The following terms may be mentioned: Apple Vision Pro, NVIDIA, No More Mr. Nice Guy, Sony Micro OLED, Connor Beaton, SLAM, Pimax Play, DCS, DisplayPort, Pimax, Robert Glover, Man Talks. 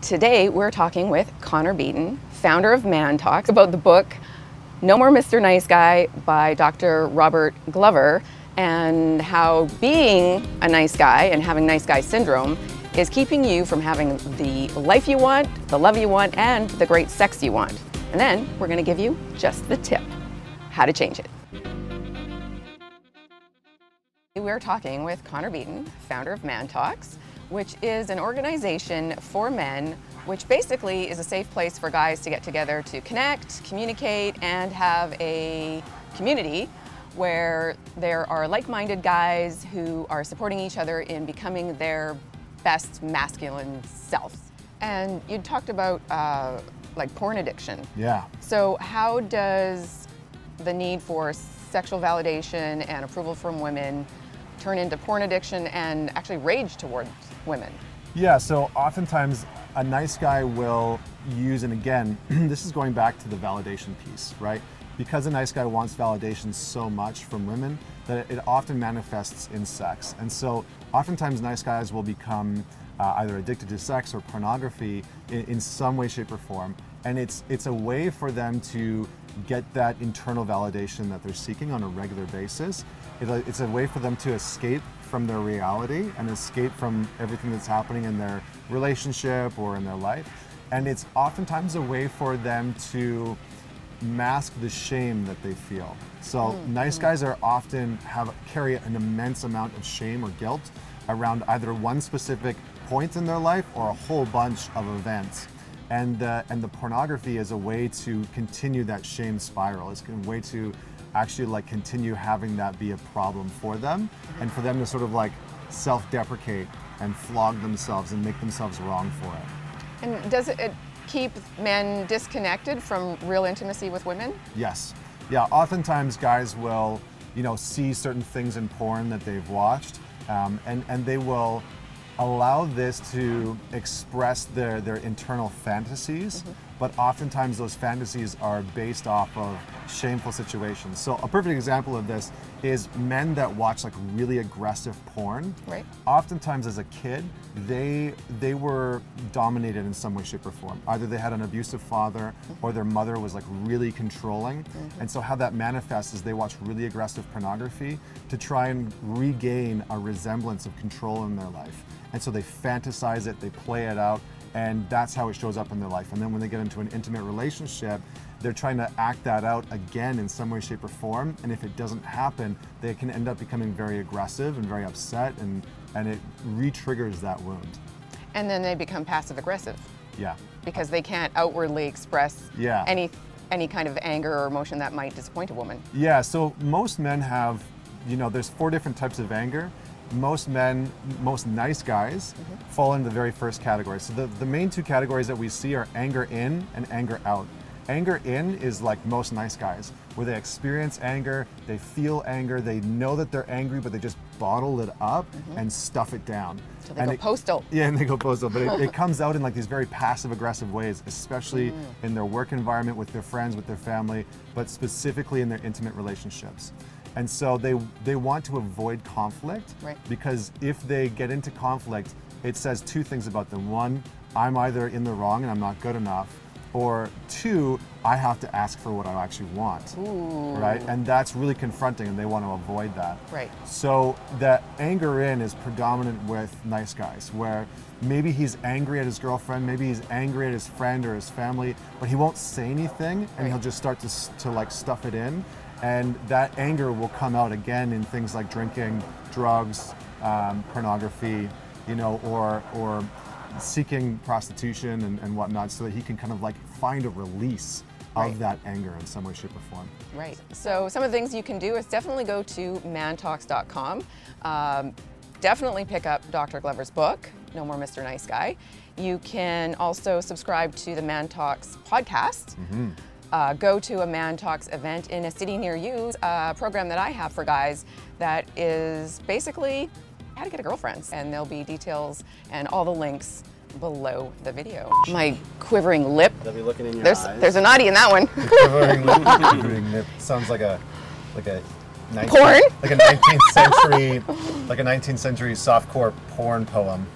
Today we're talking with Connor Beaton, founder of Man Talks, about the book No More Mr. Nice Guy by Dr. Robert Glover, and how being a nice guy and having nice guy syndrome is keeping you from having the life you want, the love you want, and the great sex you want. And then we're going to give you just the tip, how to change it. We're talking with Connor Beaton, founder of Man Talks, which is an organization for men, which basically is a safe place for guys to get together to connect, communicate, and have a community where there are like-minded guys who are supporting each other in becoming their best masculine selves. And you talked about like porn addiction. Yeah. So how does the need for sexual validation and approval from women turn into porn addiction and actually rage towards women? Yeah, so oftentimes a nice guy will use, and again, this is going back to the validation piece, right? Because a nice guy wants validation so much from women that it often manifests in sex. And so oftentimes nice guys will become either addicted to sex or pornography in some way, shape, or form. And it's a way for them to get that internal validation that they're seeking on a regular basis. It's a way for them to escape from their reality and escape from everything that's happening in their relationship or in their life. And it's oftentimes a way for them to mask the shame that they feel. So nice guys are often carry an immense amount of shame or guilt around either one specific point in their life or a whole bunch of events. And the pornography is a way to continue that shame spiral. It's a way to actually like continue having that be a problem for them, and for them to sort of like self-deprecate and flog themselves and make themselves wrong for it. And does it keep men disconnected from real intimacy with women? Yes. Yeah, oftentimes guys will, you know, see certain things in porn that they've watched, and they will allow this to express their internal fantasies, but oftentimes those fantasies are based off of shameful situations. So a perfect example of this is men that watch like really aggressive porn. Right. Oftentimes as a kid, they were dominated in some way, shape, or form. Either they had an abusive father or their mother was like really controlling. And so how that manifests is they watch really aggressive pornography to try and regain a resemblance of control in their life. And so they fantasize it, they play it out, and that's how it shows up in their life. And then when they get into an intimate relationship, they're trying to act that out again in some way, shape, or form. And if it doesn't happen, they can end up becoming very aggressive and very upset, and it re-triggers that wound. And then they become passive-aggressive. Yeah. Because they can't outwardly express any kind of anger or emotion that might disappoint a woman. Yeah, so most men have, you know, there's 4 different types of anger. Most men, most nice guys, fall into the very first category. So the main 2 categories that we see are anger in and anger out. Anger in is like most nice guys, where they experience anger, they feel anger, they know that they're angry, but they just bottle it up and stuff it down. So they go postal. Yeah, and they go postal, but it comes out in like these very passive-aggressive ways, especially in their work environment, with their friends, with their family, but specifically in their intimate relationships. And so they want to avoid conflict, because if they get into conflict, it says 2 things about them. 1, I'm either in the wrong and I'm not good enough, or 2, I have to ask for what I actually want, right? And that's really confronting, and they want to avoid that. Right. So that anger in is predominant with nice guys, where maybe he's angry at his girlfriend, maybe he's angry at his friend or his family, but he won't say anything, and he'll just start to like stuff it in, and that anger will come out again in things like drinking, drugs, pornography, you know, or seeking prostitution and whatnot, so that he can kind of like find a release of that anger in some way, shape, or form. Right. So some of the things you can do is definitely go to mantalks.com. Definitely pick up Dr. Glover's book, No More Mr. Nice Guy. You can also subscribe to the Man Talks podcast. Go to a Man Talks event in a city near you, a program that I have for guys that is basically how to get a girlfriend, and there'll be details and all the links below the video. My quivering lip. They'll be looking in your eyes. There's a naughty in that one. Quivering lip sounds like a porn, like a 19th century softcore porn poem.